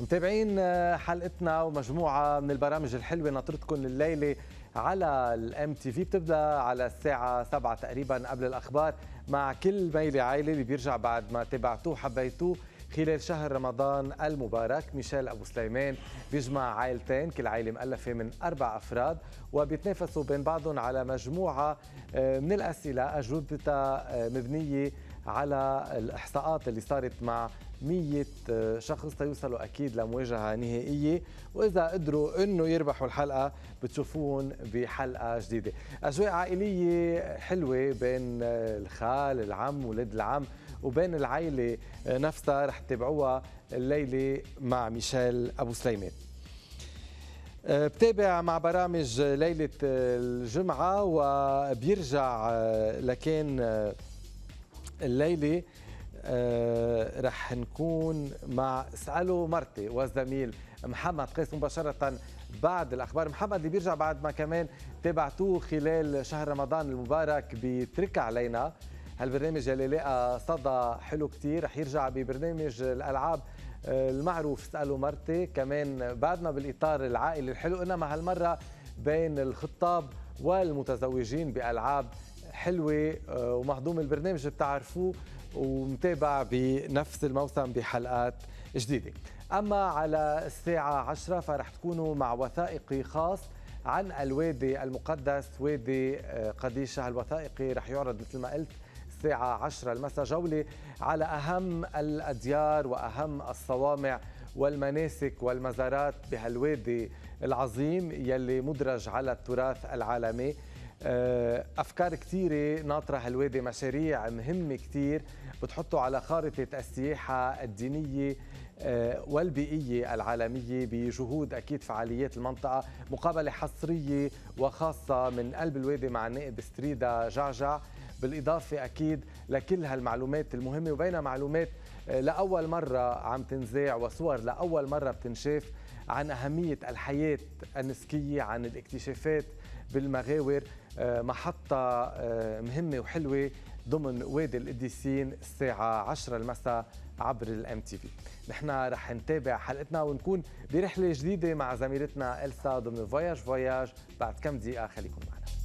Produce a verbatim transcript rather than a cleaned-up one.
متابعين حلقتنا ومجموعة من البرامج الحلوة ناطرتكم الليلة على الام تي في، بتبدأ على الساعة سبعة تقريبا قبل الأخبار مع كل ميلة عائلة اللي بيرجع بعد ما تبعتوه حبيتوه خلال شهر رمضان المبارك. ميشيل أبو سليمان بيجمع عائلتين، كل عائلة مؤلفة من أربع أفراد، وبيتنافسوا بين بعضهم على مجموعة من الأسئلة أجوبتها مبنية على الإحصاءات اللي صارت مع مية شخص تيوصلوا أكيد لمواجهة نهائية، وإذا قدروا أنه يربحوا الحلقة بتشوفون بحلقة جديدة. أجواء عائلية حلوة بين الخال، العم، ولد العم، وبين العائلة نفسها. رح تتابعوها الليلة مع ميشيل أبو سليمان. بتابع مع برامج ليلة الجمعة وبيرجع لكان الليلة آه رح نكون مع اسألوا مرتي والزميل محمد قيس مباشرة بعد الأخبار. محمد اللي بيرجع بعد ما كمان تابعتوه خلال شهر رمضان المبارك بترك علينا، هالبرنامج اللي لقى صدى حلو كتير، رح يرجع ببرنامج الألعاب المعروف اسألوا مرتي. كمان بعدنا بالإطار العائلي الحلو، إنما هالمرة بين الخطاب والمتزوجين بألعاب حلوة ومهضوم البرنامج بتعرفوه ومتابع بنفس الموسم بحلقات جديدة. أما على الساعة عشرة فرح تكونوا مع وثائقي خاص عن الوادي المقدس وادي قديشة. الوثائقي رح يعرض مثل ما قلت الساعة عشرة المساء، جولة على أهم الأديار وأهم الصوامع والمناسك والمزارات بهالوادي العظيم يلي مدرج على التراث العالمي. أفكار كثيرة ناطرة هالوادي، مشاريع مهمة كثير بتحطوا على خارطة السياحة الدينية والبيئية العالمية بجهود أكيد فعاليات المنطقة. مقابلة حصرية وخاصة من قلب الوادي مع نائب ستريدا جعجع، بالإضافة أكيد لكل هالمعلومات المهمة، وبين معلومات لأول مرة عم تنزاع وصور لأول مرة بتنشاف عن أهمية الحياة النسكية، عن الاكتشافات بالمغاور. محطة مهمة وحلوة ضمن وادي القديسين الساعة عشرة المساء عبر الام تي في. نحن رح نتابع حلقتنا ونكون برحلة جديدة مع زميلتنا إلسا ضمن فياج فياج بعد كم دقيقة، خليكم معنا.